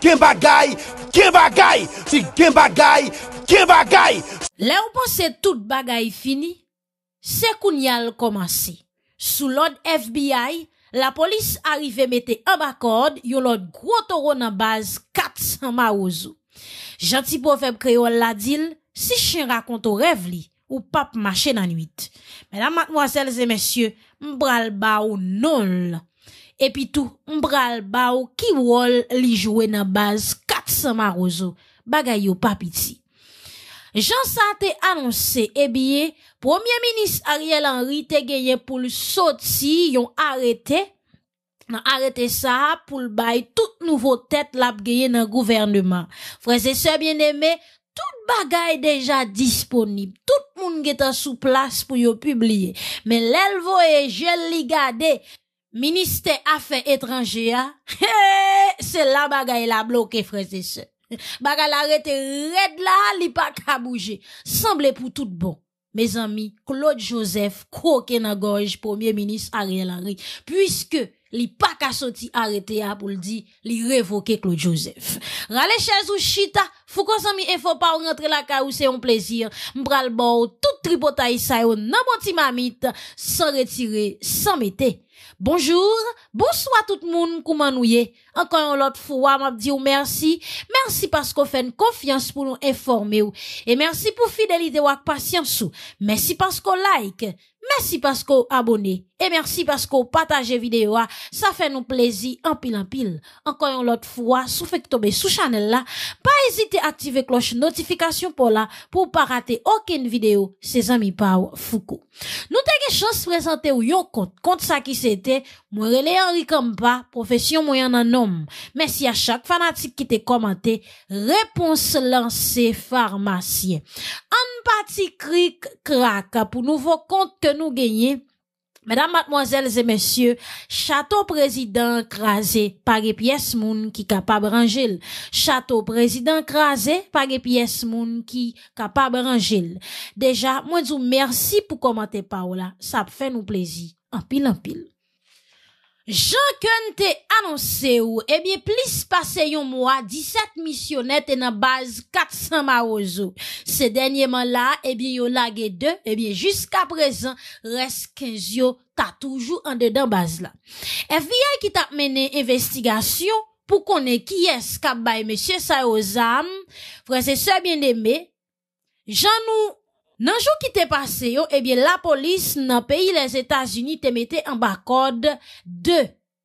gen bagay. Là où pense tout bagay fini, c'est qu'on y a commencé. Sous l'ordre FBI, la police arrive mette en bas corde, yon l'autre gros taureau dans base 400 Mawozo. Gentil prophète créole la dil, si chien raconte au rêve li, ou pape marcher dans nuit. Mesdames, mademoiselles et messieurs, m'bral ba ou non. Et puis tout, m'bral ba ou qui wol li jouer dans base 400 Mawozo. Bagay yo pa piti. Jean sa te annoncé, eh bien, Premier ministre Ariel Henry te gagné pour le sorti, yon arrêté. Nan arrêté ça pour le bail toute nouveau tête la gagné dans gouvernement. Frères et sœurs bien-aimés, tout bagay déjà disponible. Tout moun getan sous place pour yon publier. Mais l'elvo et je li gade. Ministère Affaires étrangères, c'est la bagay la bloqué, frères et sœurs. Bagay la rete red la, li pa ka bouger. Semble pour tout bon. Mes amis, Claude-Joseph croque nan gorge Premier ministre Ariel Henry. Puisque li pa ka sorti arrêté a pour le dire, li révoquer Claude-Joseph. Rale chez ou chita, fou kon zami et faut pas rentrer la ka ou c'est un plaisir. M'bral bon tout tripotaille sa yo nan bon ti mamite, sans retirer, sans mette. Bonjour, bonsoir tout le monde, comment nous y? Encore une autre fois, m'a dit merci. Merci parce qu'on fait une confiance pour nous informer. Et merci pour fidélité ou patience. Merci parce qu'on like. Merci parce qu'on abonne. Et merci parce qu'on partage vidéo. Ça fait nous plaisir en pile en pile. Encore une autre fois, sous fait tomber sous channel là. Pas hésiter à activer cloche notification pour là, pour pas rater aucune vidéo. Ses amis Pau Foucault. Nous t'ai chance présenter ou yon compte. Compte ça qui c'était, moi relais Henri Kampa, profession moyen en homme. Merci à chaque fanatique qui t'a commenté. Réponse lancée pharmacien. En partie cric crack pour nouveau compte que nous gagnons. Mesdames, mademoiselles et messieurs, château président crasé, par des pièces moun qui capable rangel. Château président crasé, par des pièces moun qui capable rangel. Déjà, moi dis merci pour commenter Paola. Ça fait nous plaisir. En pile, en pile. Jean Ken te annoncé ou, eh bien, plus passé yon mois, 17 missionnaires te nan base 400 Mawozo. Ces dernièrement là, eh bien, yon lage 2, eh bien, jusqu'à présent, reste 15 yo, t'as toujours en dedans base là. FBI qui t'a mené investigation, pour connaître qui est-ce qu'a baye monsieur sa ozam, frères et sœurs bien-aimés, Jean nous, nan jour qui t'est passé yo, eh bien, la police, nan pays les États-Unis, te mette en bas code 2,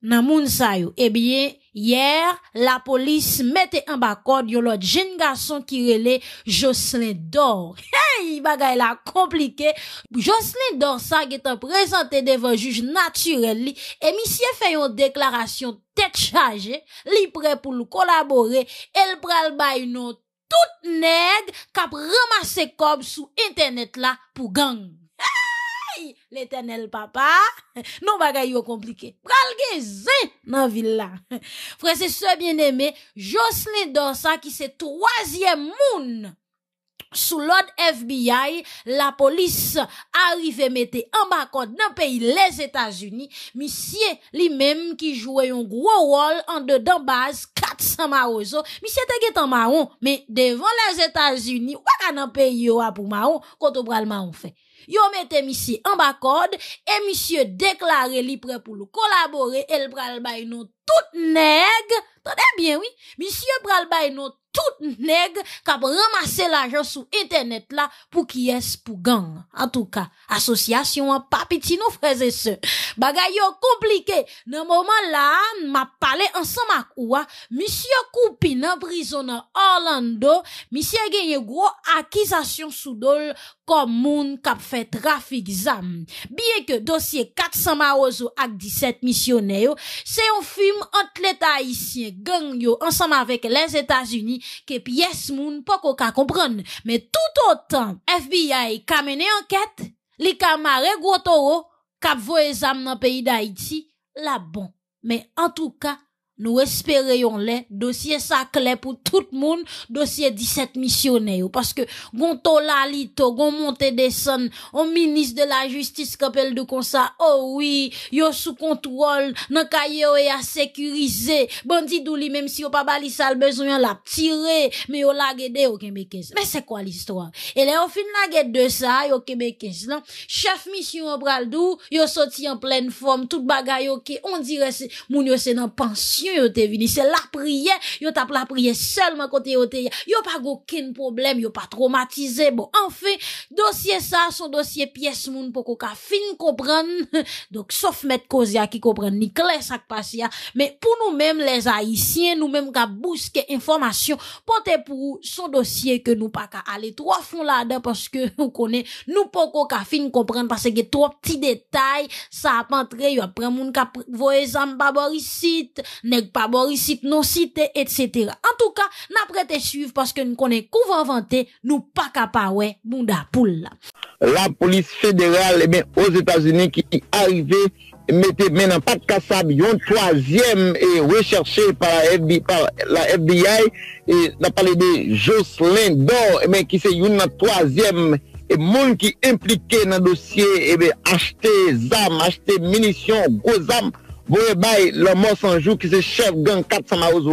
nan moun sa yo. Eh bien, hier, la police mette en bas code yo l'autre jeune garçon qui relait Jocelyn Dor. Hey, bagay la compliqué. Jocelyn Dor sa getan présenté devant juge naturel li, et monsieur fait yon déclaration tête chargée, li prêt pour le collaborer, el pral bay non tout nèg kap ramasse kob sous internet là pour gang. Hey! L'éternel papa, non bagay yo compliqué. Pral gen nan ville là. Frères et sœurs bien-aimés, Jocelyn Dor sa qui c'est troisième moun sous l'ordre FBI, la police arrive mette en bas dans pays les États-Unis, monsieur lui-même qui jouait un gros rôle en dedans base 400 Mawozo, monsieur était en marron, mais devant les États-Unis, ou dans pays yo pour marron, quand on pral marron fait. Yo mette monsieur en bas et monsieur déclaré li prêt pour le collaborer, elle pral bay non tout nèg. Tendez bien oui, monsieur pral bay non tout nèg k'ap ramasser l'argent sur internet là pour qui est pour gang. En tout cas, association en pa piti nou frères et sœurs. Bagay yo compliqué. Nan moment là, m'a parlé ensemble ak oua, monsieur Koupi nan prison nan Orlando, monsieur genye gros accusation sou dol comme moun k'ap fait trafic zam. Bien que dossier 400 Mawozo ak 17 missionnaires, c'est un film entre l'État haïtien, gang yo ensemble avec les États-Unis que pièce moun pas qu'on ka comprendre mais tout autant FBI ka mené enquête li ka mare gros toro ka voye zam nan pays d'Haïti la bon mais en tout cas nous espérons les dossiers ça clé pour tout le monde, dossier 17 missionnaires, parce que gonto lalito, gon monte descend, on ministre de la justice kapel de konsa, oh oui, yo sous contrôle, nan kaye yo ya sécurisé, bandi douli même si yo pa bali sal besoin la tirer, mais yo la gede yo kembekes. Mais c'est quoi l'histoire? Et là au fin la gede de ça, yo kembekes là, chef mission pral dou, yo sorti en pleine forme, tout bagay yo ki, on dirait c'est moun yo c'est nan pension. C'est la prière, yo tape la prière seulement côté yo pas aucun problème, yo pas traumatisé. Bon, enfin, dossier ça, son dossier pièce moun pour qu'on fin comprendre. Donc, sauf mettre Kozia qui comprend ni clair ça qui passe ya. Mais pour nous-mêmes, les Haïtiens, nous-mêmes qui bousquer information, porter pour son dossier que nous pas qu'à aller trois fonds là-dedans parce que on connaît, nous pour qu'on fin comprendre parce que trois petits détails, ça a entré, yo après moun ka voye zamba borisit, nèg pas borisite non cité etc. En tout cas, n'a prêté suivre parce que nous connaît couvent vanté, nous pas capable ouais bunda poule là. La police fédérale aux États-Unis qui arrivait mettait maintenant pas de cassab, yon troisième et recherché par la FBI et on a parlé de Jocelyn Dor mais qui c'est une troisième et monde qui impliqué dans dossier et bien acheter armes, acheter munitions, gros armes. Vous voyez, le mort sans jour qui se chef gang 400 Mawozo.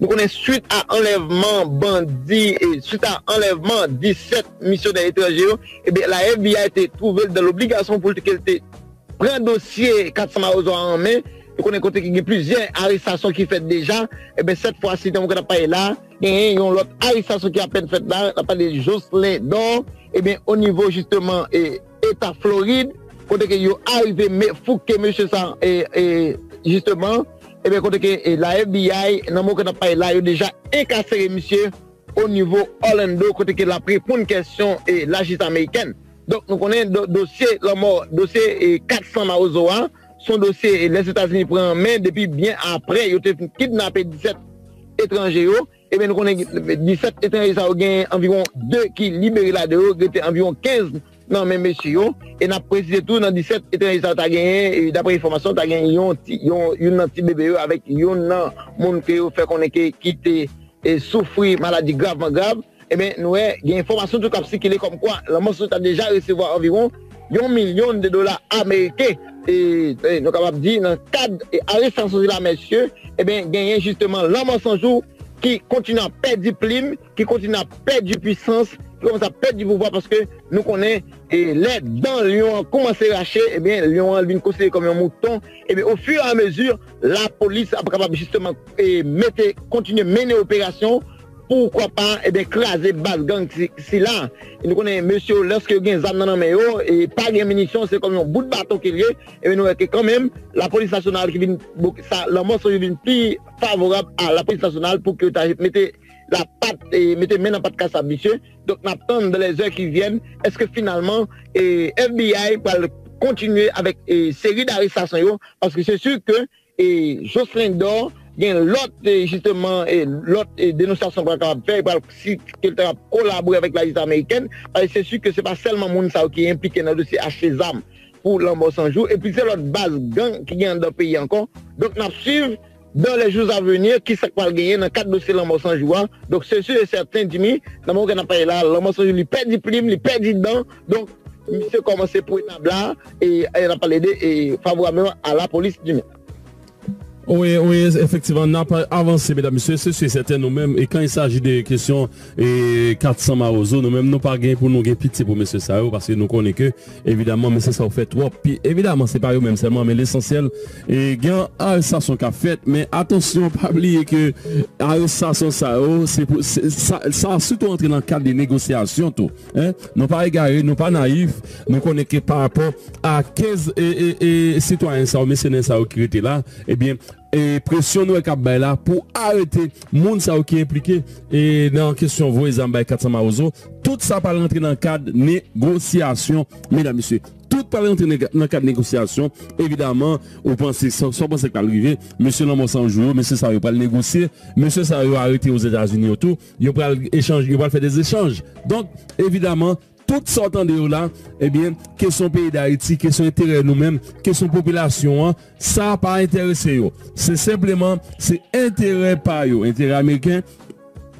Nous connaissons suite à enlèvement bandit et suite à enlèvement 17 missionnaires étrangers. Et bien, la FBI a été trouvée dans l'obligation pour qu'elle prenne dossier 400 Mawozo en main. Nous connaissons qu'il y a plusieurs arrestations qui fait déjà. Et bien, cette fois-ci, nous n'avons pas là. Il y a l'autre arrestation qui a à peine faite là. On a parlé de Jocelyn Dor. Et bien, au niveau justement, État Floride. Quand ils sont arrivés, mais faut que monsieur ça et justement, et bien quand la FBI n'a pas là, ils ont déjà incassé monsieur au niveau Orlando, quand il a pris pour une question et la justice américaine. Donc nous connaissons dossier la mort, dossier 400 Mawozo, son dossier et les États-Unis prennent en main depuis bien après, ils ont kidnappé 17 étrangers. Et bien nous connaissons 17 étrangers, ça a environ 2 qui libérés là-dedans, environ 15. Non, mais monsieur, et n'a précisé tout dans 17 étrangers, t'as gagné, d'après l'information, t'as gagné une anti-BBE avec une monde qui fait qu'on est quitté et souffrir maladie gravement grave. Eh bien, nous, il y a information tout comme si qu'il est comme quoi, la monstre a déjà recevoir environ $1 million américains. Et nous, capable de dire, dans le cadre et arrestation de la monsieur, eh bien, gagné justement l'homme sans jour qui continue à perdre du plume, qui continue à perdre du puissance. Comme ça perd du pouvoir parce que nous connaissons et les dents Lyon commencé à racher, et bien Lyon a été considéré comme un mouton, et bien au fur et à mesure, la police a capable justement de continuer à mener l'opération, pourquoi pas, et bien craser base gang si là. Et nous connaissons monsieur, lorsque vous avez des armes dans la main, et pas de munitions, c'est comme un bout de bâton qu'il y a, et bien nous avons quand même la police nationale qui vient, la monstre est plus favorable à la police nationale pour que vous mettez la patte et mettez maintenant pas de casse à monsieur. Donc, nous attendons dans les heures qui viennent. Est-ce que finalement, FBI va continuer avec une série d'arrestations? Parce que c'est sûr que Jocelyn Dor, il y a l'autre, justement, l'autre dénonciation qu'on va faire, si quelqu'un collaborer avec la justice américaine, c'est sûr que ce n'est pas seulement Mounsa qui est impliqué dans le dossier acheter des armes pour l'embauche sans jour. Et puis, c'est l'autre base gang qui gagne dans le pays encore. Donc, nous suivons dans les jours à venir, qui s'est gagné dans 4 dossiers l'homme sans joie. Donc, c'est sûr et certain, Jimmy, dans mon cas, là, l'homme sans joie, il perd du prime, il perd du dents. Donc, monsieur commence pour une blâme et il n'a pas l'aidé favorablement à la police, Jimmy. Oui, oui, effectivement, on n'a pas avancé, mesdames, messieurs, c'est certain, nous-mêmes, et quand il s'agit des questions, et 400 Mawozo, nous-mêmes, nous pas gagné pour nous gagner pitié pour monsieur Sao, parce que nous connaissons que, évidemment, mais c'est ça, on fait trop, puis évidemment, c'est pas eux-mêmes seulement, mais l'essentiel, et gain, ça, son qu'a fait, mais attention, pas oublier que, ça, son Sao, c'est pour, ça a surtout entré dans le cadre des négociations, tout, hein, nous pas égarés, nous pas naïfs, nous connaissons que par rapport à 15 citoyens Sao, messieurs Sao qui étaient là, eh bien, et pression nous est là pour arrêter moun sa qui est impliqué et dans la question voies en 400 Mawozo, tout ça par l'entrée dans le cadre négociation, mesdames, messieurs, tout par l'entrée dans le cadre négociation. Évidemment, vous pensez sans penser qu'à l'arrivée monsieur Lamo sans jour, monsieur ça va le négocier, monsieur ça va arrêter aux États-Unis autour, il va faire des échanges. Donc évidemment, tout ça de là, eh bien, question pays d'Haïti, question intérêt nous-mêmes, question population, ça n'a pas intéressé. C'est simplement, c'est intérêt par yo, intérêt américain,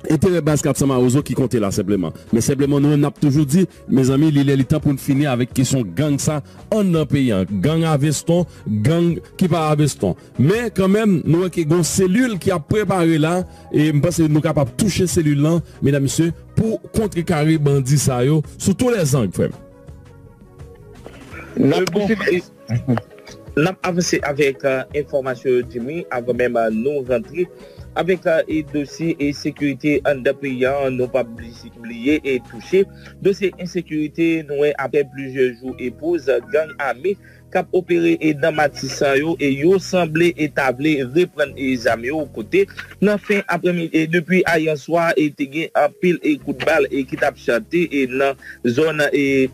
intérêt Baz 400 Mawozo qui comptait là simplement. Mais simplement, nous, on a toujours dit, mes amis, il est le temps pour nous finir avec question gang ça en un pays. Gang Aveston, gang qui par Aveston. Mais quand même, nous avons une cellule qui a préparé là, et je pense que nous sommes capables de toucher cette cellule là, mesdames et messieurs, pour contrecarrer bandit ça yo, sous tous les angles, frère. Nous avons avancé avec l'information de Jimmy, avant même nous rentrer. Avec les dossiers et sécurité en deux pays, nous pas oublié et touché. Dossier insécurité, nous après plusieurs jours épouse gang armé cap opéré et dans Martissant et yo semblé établi reprendre les amis au côté. Dans fin après-midi et depuis hier soir et t'es un pile et coup de balle et qui t'a chanté et dans zone et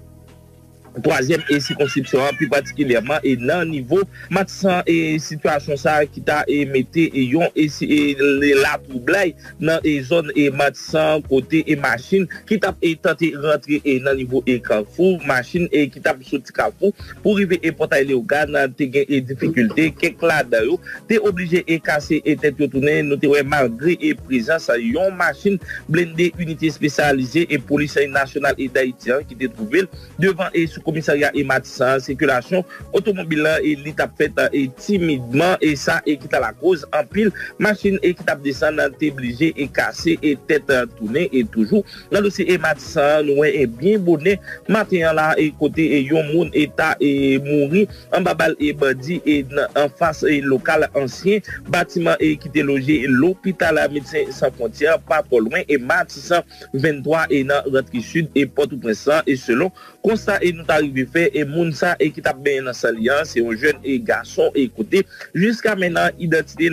troisième et circonscription, plus particulièrement, et dans le niveau, Martissant et situation ça qui t'a émetté et yon et la troublée dans les zones et Martissant côté et machine qui t'a tenté rentrer et dans le niveau et Carrefour, machine et qui t'a sorti Carrefour pour arriver et porter les organes, t'es gain et difficulté, quelques là d'ailleurs, t'es obligé et casser et t'es retourné, noté malgré et présence à yon machine blindée, unité spécialisée et police nationale et d'Haïtien qui t'est trouvé devant et sous commissariat et Martissant, circulation automobile et l'étape faite et timidement et ça et qui t'a la cause en pile machine et qui t'a descend t'es obligé et cassé et tête tournée et toujours dans le dossier et Martissant nous est bien bonnet matin là et côté et yon moun état et mouri en babal et bandi et en face et local ancien bâtiment et qui était logé l'hôpital à médecins sans frontières pas trop loin et Martissant 23 et dans rentrée sud et Port-au-Prince et selon constat et nous arrivé fait et Mounsa et qui t'a bien dans sa lien c'est un jeune et garçon et côté jusqu'à maintenant identité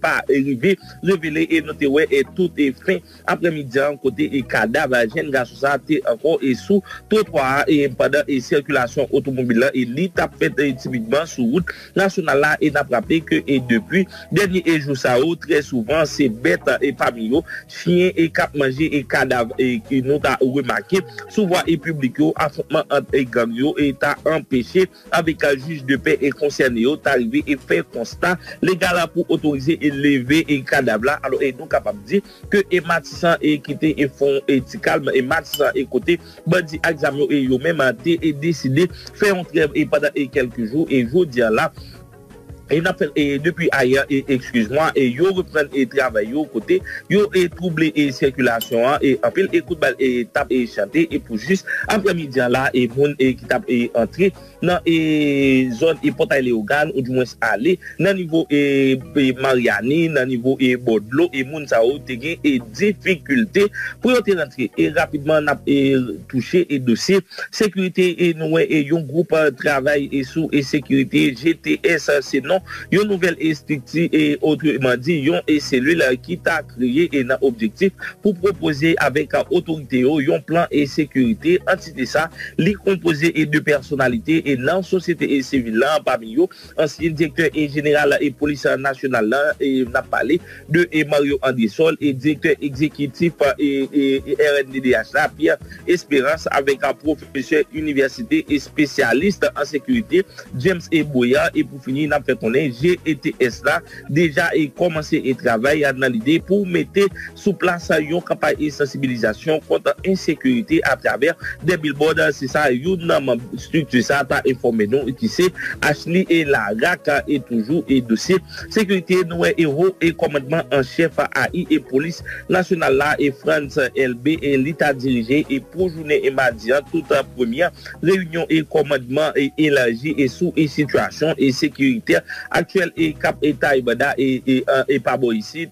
pas arrivée révélée et noté ouais et tout est fin après-midi en côté et cadavre jeune garçon ça encore et sous trottoir et pendant et circulation automobile et il t'a fait timidement sur route nationale là et n'a rappelé que et depuis dernier et jour ça très souvent c'est bête et familiaux chien et cap manger et cadavre et qui nous t'a remarqué sous voie et publique affrontement et gang yo et t'a empêché avec un juge de paix et concerné yo t'a arrivé et fait constat légal pour autoriser et lever et cadavre là alors et donc capable dire que et Martissant et quitté et font et calme et Martissant et côté bandi examen et yo même et décidé faire une trêve et pendant et quelques jours et jodi là et depuis ailleurs et excuse-moi et yo reprennent et travaillent au côté yo est troublé et circulation et en pile écoute balle et tape et chanter et pour juste après-midi là et moun et qui tape et entrer dans et zone et portail léogane ou du moins aller dans niveau et Mariani dans niveau et Bodlo et moun ça te gain et difficulté pour entrer rentrer et rapidement n'a touché et dossier sécurité et nous et yon groupe travail et sous et sécurité GTS c'est non une nouvelle structure et autrement dit yon et cellule qui t'a créé et un objectif pour proposer avec autorité yon plan et sécurité entité ça li composé et de personnalités et non société et civile là parmi eux ancien directeur et général et police nationale là et n'a parlé de et Mario Andisol et directeur exécutif et RNDDH là Pierre Espérance avec un professeur université et spécialiste en sécurité James Eboya et pour finir n'a fait qu'on est GTS là déjà et commencé et travail dans l'idée pour mettre sous place une campagne de sensibilisation contre l'insécurité à travers des billboards c'est ça une structure ça t'a informé nous qui c'est Ashley et la RAC et toujours et dossier sécurité nous héros et commandement en chef AI et police nationale là et France LB et l'état dirigé et pour journée et mardi toute première réunion et commandement et élargi et sous et situation et sécurité actuel et cap état et pas ici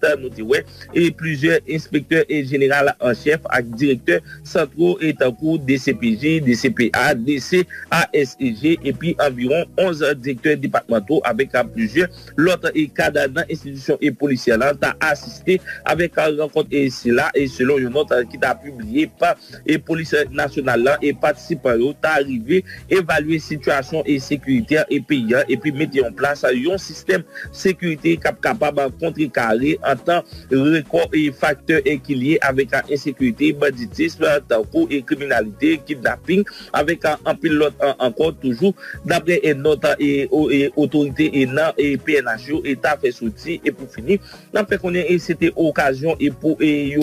et plusieurs inspecteurs et général en chef avec directeur centraux et en cours DCPJ, DCPA, DCASG et puis environ 11 directeurs départementaux avec plusieurs l'autre et cadre dans institution et policière là t'a assisté avec un rencontre et cela et selon une note qui t'a publié par et police nationale là et participant t'a arrivé évaluer situation et sécuritaire et pays et puis mettre en place un système sécurité capable de contrecarrer en tant record et facteur équilibré avec insécurité, banditisme, tankou et criminalité, kidnapping, avec un pilote encore toujours d'après notre autorité et PNH, État fait soutien et pour finir, nous fait connaître c'était occasion et pour mesdames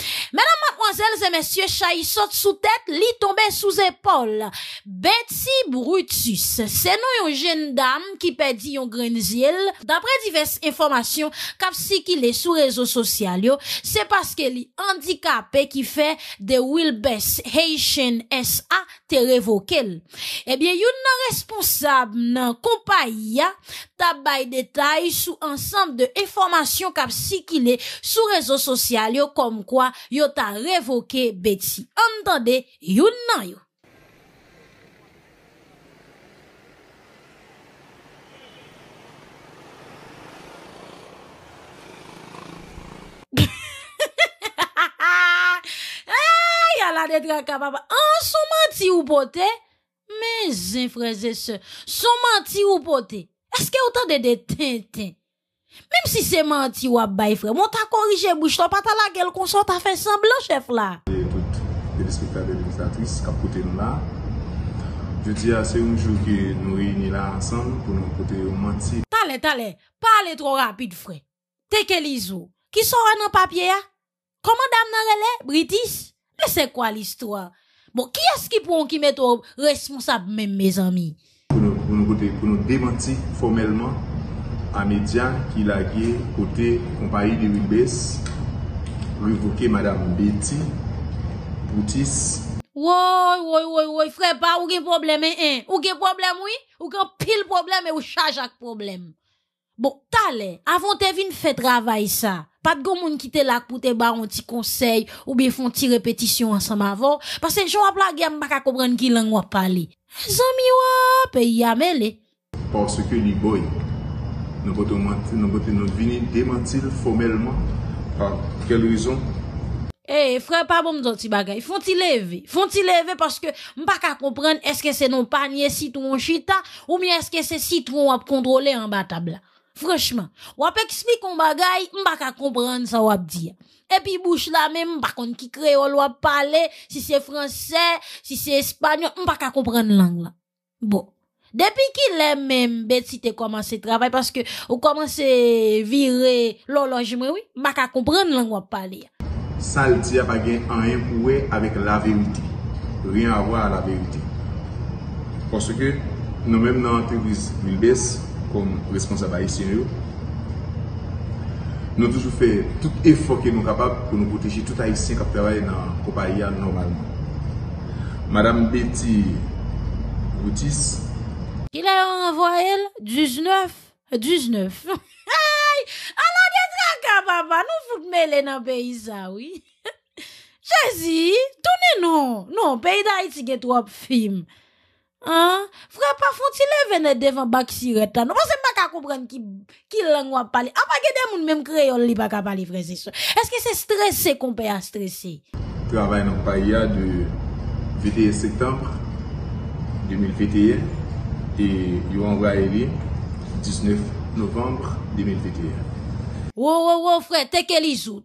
et messieurs, Chahi saute sous tête, li tombe sous épaule. Betty Brutus, c'est nous une jeune dame qui perdit un grain de ciel. D'après diverses informations, kap si qu'il est sur réseaux sociaux, c'est parce qu'elle est handicapée qui fait de Willbes Haitian SA te révoqué. Eh bien, yon nan responsable nan compagnie tabay détail sous ensemble de informations kap si qu'il est sur réseaux sociaux comme quoi yon ta révoqué Betty. Entendez, yon nan yo. La détra capable en son menti ou poté mes frères et sœurs son menti ou poté est-ce que autant de tintin même si c'est menti ou bail frère on t'a corrigé bouche toi pas ta la gueule qu'on sort t'a fait semblant chef là et tout respectable administratrice qui a côté nous là je dis c'est un jour que nous réunis là ensemble pour nous côté menti t'allez parler trop rapide frère t'es qu'Elizou qui sort dans papier comment dame nan relais british. Mais c'est quoi l'histoire? Bon, qui est-ce qui prend qui met au responsable même mes amis? Pour nous démentir formellement à médias qui l'a gué côté compagnie de Willbes, révoquer Madame Betty Brutus. Oui, frère, pas ou gen problème, hein? Ou gen problème, oui? Ou gen pile problème et ou charge ak problème? Bon, t'allez, avant te vin fait travail ça. Pas de gomoun qui te là pour te ba un petit conseil ou bien font ti répétition ensemble avant parce que j'en la guerre pas comprendre qui langue on parler. Zami wa pays a mêlé parce que les boy nous pote mentir nous pote nous venir démentir formellement par quelle raison? Eh frère pas bon me ti bagay font ti lever parce que m'pas comprendre est-ce que c'est non panier citron chita ou bien est-ce que c'est citron à contrôler en bas table. Franchement, ou ap explique un bagay, m'pa ka comprendre ça ou ap dire. Et puis bouche là même par contre qui créole ou ap parler, si c'est français, si c'est espagnol, m'pa ka comprendre langue là. Bon, depuis qu'il est même Betty te commencé travail parce que ou commencé virer l'horloge, oui, m'pa ka comprendre langue ou ap parler. Ça le dit a pas gain rien pour avec la vérité. Rien à voir à la vérité. Parce que nous même dans l'entreprise Willbes comme responsable haïtien, nous avons toujours fait tout effort que nous sommes capables pour nous protéger tout haïtien qui travaille dans la compagnie normalement. Madame Betty Brutus. Il a envoyé 19. Alors, des tracas, papa, nous foutons mêler dans le pays, ça, oui. Jésus, tournez-nous. Non, pays d'Haïti, il y a trop de films. Hein? Frère, pas font-ils lever devant bac sireta? Non, parce que pas qu'à comprendre qui langue va parler. Ah, pas que des gens même créole, li pas qu'à parler, frère, c'est ça. Est-ce que c'est stressé qu'on peut à stresser? Travail dans le pays de 21 septembre 2021 et du envoyé 19 novembre 2021. Oh, frère, t'es qu'Elizou,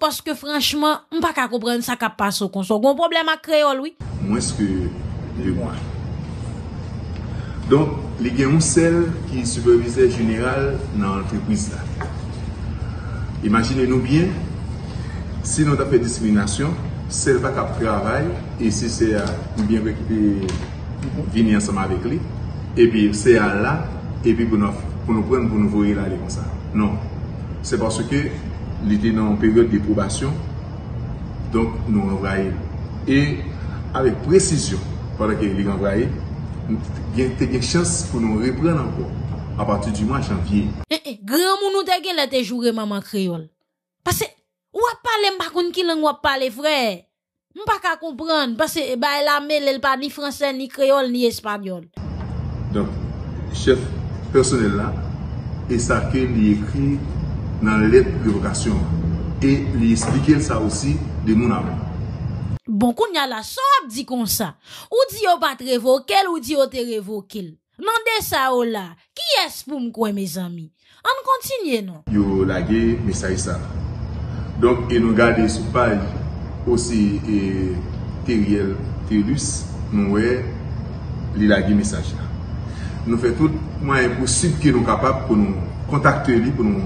parce que franchement, on pas qu'à comprendre ça qu'à passer au console. Gon problème à créole, oui? Moi, est-ce que de moi. Donc, les gens celle qui supervisait général dans l'entreprise là. Imaginez-nous bien, si nous avons fait discrimination, celle va cap travail et si c'est bien venir ensemble avec lui, et puis c'est là, et puis pour nous prendre, pour nous voir là, comme ça. Non. C'est parce que il était dans une période de probation, donc nous envoyons. Et avec précision, pendant qu'il est envoyé, il y a une chance pour nous reprendre encore à partir du mois de janvier. Grand moun te gen la te jouer maman créole. Parce que ou a parler m'pa konn ki langue ou a parler frère. M'pa ka comprendre parce que ba la mêle pas ni français ni créole ni espagnol. Donc chef personnel là et ça que li écrit dans lettre révocation et li expliquer ça aussi de mon avant. Bon, qu'on y a la soap dit comme ça. Ou dit yo pas te révoquer, ou dit yo te révoquer. Mandez ça ou là. Qui est-ce pour me quoi, mes amis? On continue, non? Yo lagué, mais ça et ça. Donc, et nous gardons sur page aussi Teriel Terus, nous lagué message là. Nous faisons tout moyen possible que nous sommes capables pour nous contacter lui pour nous.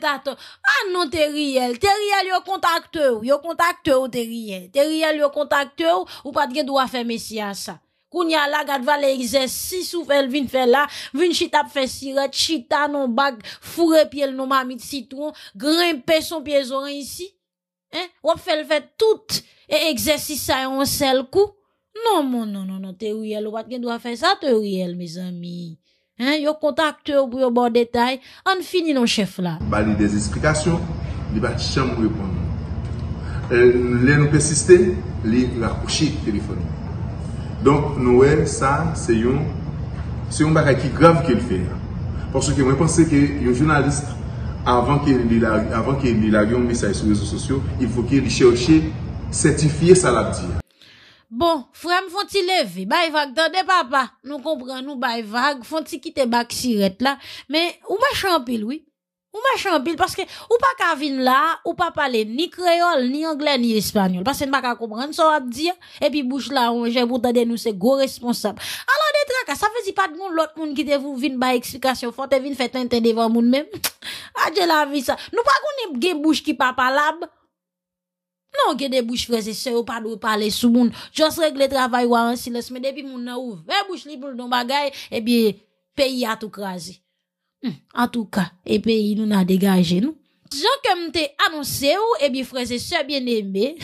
Ah non, Teriel. Teriel, yo contacteur. Yo contacteur, Teriel. Teriel, yo contacteur. Ou pas de droit faire messia ça. Kounya la, gade va l'exercice ou fait vin fait là. Vin chita fait siret, chita non bag, fourre pied non mamit citron, grimpe son pied zorin ici. Hein? Ou fait le fait tout exercice ça en seul coup. Non, non, Teriel, ou pas de droit faire ça, Teriel, mes amis. Hein, yo contacte pour yo bon détail, on finit nos chefs là. Bali des explications, il va jamais répondre. Les nous persister, les raccrocher téléphone. Donc nous ça c'est un bagage qui grave qu'il fait. Parce que moi pensais que les journalistes avant qu'il ait un message sur les réseaux sociaux, il faut qu'il cherche certifier ça l'a dit. Bon, frère, font-ils lever? Bay vague, de papa. Nous comprenons, bay vague, font-ils quitter bac sirette là? Mais, ou machin pile, oui. Ou machin pile, parce que, ou pas qu'à vin là, ou pas parler ni créole, ni anglais, ni espagnol. Parce que nous pas qu'à comprendre, ça va dire. Et puis, bouche là, on, j'ai pour t'aider nous, c'est gros responsable. Alors, des tracas, ça veut dire pas de monde, l'autre monde qui te vous vin bay explication, faut te vin fait tenter devant monde même. Adieu la vie, ça. Nous pas qu'on ait bouche qui pas palable. Non, il y a des bouches frères et sœurs, pas de parler sous le monde. Juste régler le travail ou en silence, mais depuis mon na ouvert bouche libre dans bagay, eh bien, pays a tout crasé. En tout cas, et pays nous n'a dégagé, nous. Jean comme t'es annoncé ou, eh bien, frères et sœurs bien-aimés,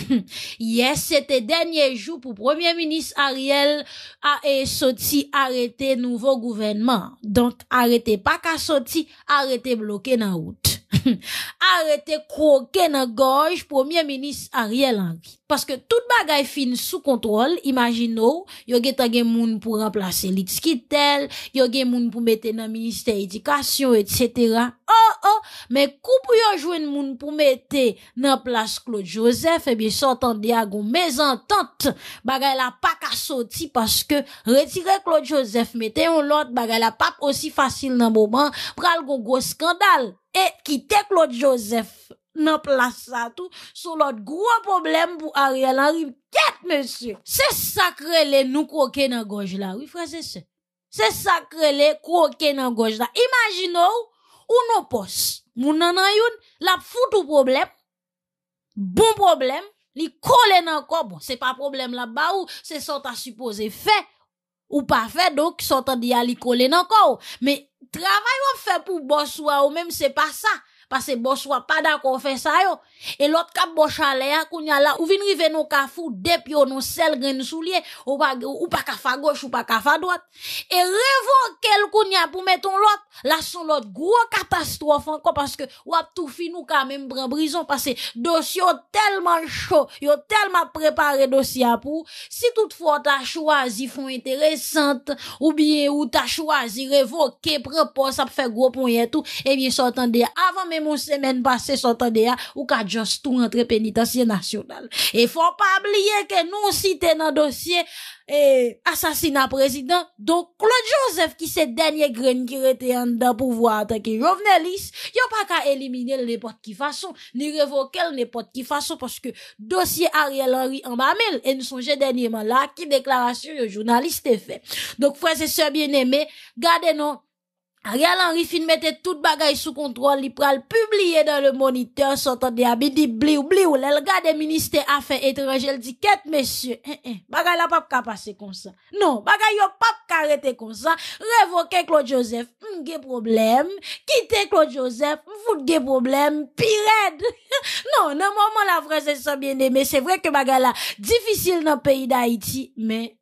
hier, c'était dernier jour pour Premier ministre Ariel a sorti arrêter nouveau gouvernement. Donc, arrêtez pas qu'à sorti, arrêtez bloquer dans route. Arrêtez croquer dans gorge Premier ministre Ariel Henry. Parce que tout bagay fin sous contrôle, imaginez, yo gen moun pour remplacer l'exquitel, yo gen moun pour mettre dans ministère éducation, etc. Mais kou pou yo jouen moun pour mettre dans place Claude-Joseph, eh bien, sortant diagon, mes ententes, bagay la pas ka sorti parce que retirer Claude-Joseph, mettez un l'autre, bagay la pas aussi facile dans moment, pral gon gros scandale. Et quitter Claude-Joseph nan place ça tout sur l'autre gros problème pour Ariel Henry tête monsieur c'est sacré les nous croquer dans gorge là oui frère c'est sacré les croquer dans gorge là imaginez ou nos postes moun nan youn la foutou problème bon problème li coller nan corps bon c'est pas problème là bas ou c'est ça t'a supposé faire ou pas faire donc sortant d'y aller coller nan corps mais travail on fait pour boss ou même c'est pas ça parce que boss ou pas d'accord fait ça yo et l'autre cap boss chaleur kounya là ou vinn rive non ka fou depuis non sel grain soulier ou pas ka fa gauche ou pas ka fa droite et révoquer kounya pour mettre l'autre là son l'autre gros catastrophe encore parce que ou a tout fin ou quand même prend prison parce que dossier tellement chaud yo tellement préparé dossier pour si toutefois t'as choisi font intéressante ou bien ou t'as choisi révoquer propos ça fait gros point et tout et bien s'entendre avant même une semaine passée s'entendre ou ka juste tout rentrer pénitencier national et faut pas oublier que nous cité dans dossier assassinat président donc Claude-Joseph qui c'est dernier grain qui était en dedans pouvoir attaquer Jovenelis yo pas qu'à éliminer n'importe qui façon ni révoquer n'importe qui façon parce que dossier Ariel Henry en bamel et nous songeons dernièrement là qui déclaration le journaliste fait donc frères et sœurs bien-aimés gardez nous Ariel Henry fin mette tout bagay sous contrôle, li pral publier dans le moniteur, sortant de abidi, bliou, l'el gade ministère affaires étrangères, dit, qu'est-ce, monsieur, bagay la pap ka passer comme ça. Non, bagay yo pap ka arrêter comme ça, révoquer Claude-Joseph, m'ge problème, quitter Claude-Joseph, m'fout ge problème, pirade. Non, non, moment la vraie c'est ça bien aimé, c'est vrai que bagay la difficile dans le pays d'Haïti, mais,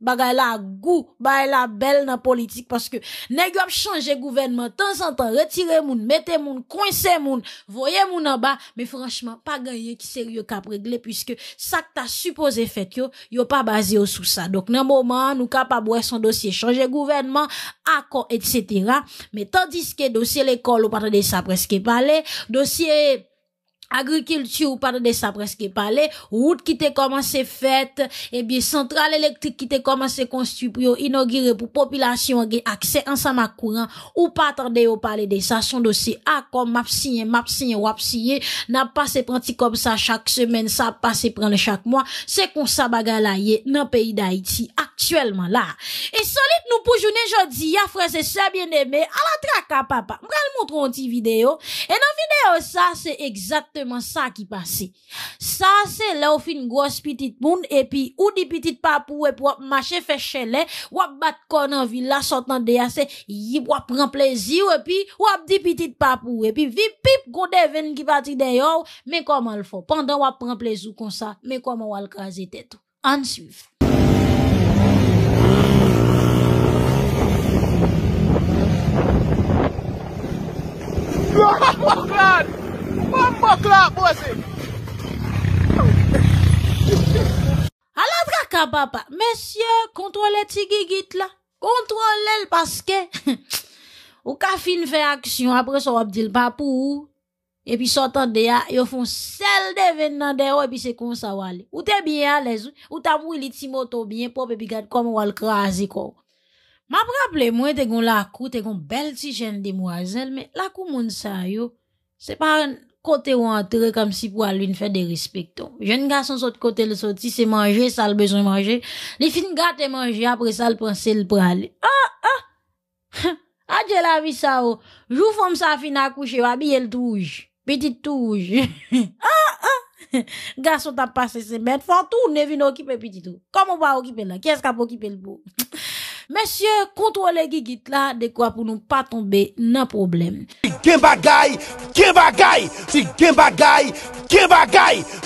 bagay la goût, bagay la belle dans politique parce que nèg yo changer gouvernement temps en temps, retirer moun, mettez moun, coincer moun, voyer moun en bas, mais franchement pas gagné qui sérieux cap régler puisque ça que t'as supposé fait yo pas basé sur ça. Donc nan moment nous capable son dossier changer gouvernement, accord etc. mais tandis que dossier l'école ou pas de ça presque parler, dossier agriculture, pardon de ça presque parler, route qui t'est commencé faite, eh bien, centrale électrique qui t'est commencé construite pour inaugurer pour population accès ensemble à courant, ou pas attendre au parler de ça, son dossier, ah, comme map signé, wap signé, n'a pas se prendre comme ça chaque semaine, ça pas se prendre chaque mois, c'est qu'on ça bagalaye dans le pays d'Haïti, actuellement là. Et solide nous pour journée jodi, ya frères et sœurs bien-aimés, à la traka papa, m'bral montre un petit vidéo, et dans vidéo ça, c'est exactement ça qui passe. Ça, c'est là où fin une grosse petite monde, et puis, ou des petites papou, et pour marcher, faire chelet, ou battre con en ville, là, sortant de ya, c'est, ou prend plaisir, et puis, ou des petites papou, et puis, vip, pip, gode ven qui parti d'ailleurs, mais comment le faut? Pendant ou prend plaisir comme ça, mais comment ou al craser tête? En suivant. Alors, traka, papa. Monsieur, contrôlez Tigigit là. Contrôlez parce que, ou ka fin fait action, après ça, on dit le papou. Et puis, sortant de ya, yon font sel de venant de et puis c'est comme ça, wale. Ou t'es bien à l'aise, ou t'as mouillé les timoto bien propre, et puis gade comme wale krasi quoi. Ma rappelé, moi, t'es gon la cou, t'es gon belle petite jeune demoiselle, mais la cou moun sa yo, c'est pas un côté ou entrer comme si pour aller faire des respectons. Jeune garçon, saute côté le sorti, c'est manger, ça le besoin manger. Les fins gâte manger, après ça le penser le aller. Ah, j'ai la vie ça, oh. Jou femme sa fin à coucher, habille le touche. Petite touche. Garçon t'a passé ses mètres, faut tourner, vino occuper petit tout. Comment on va occuper là? Qui est-ce qu'a occupé le beau? Monsieur, contrôlez Gigit là, de quoi pour nous pas tomber dans problème. Gen bagay, gen bagay, si gen bagay, gen bagay.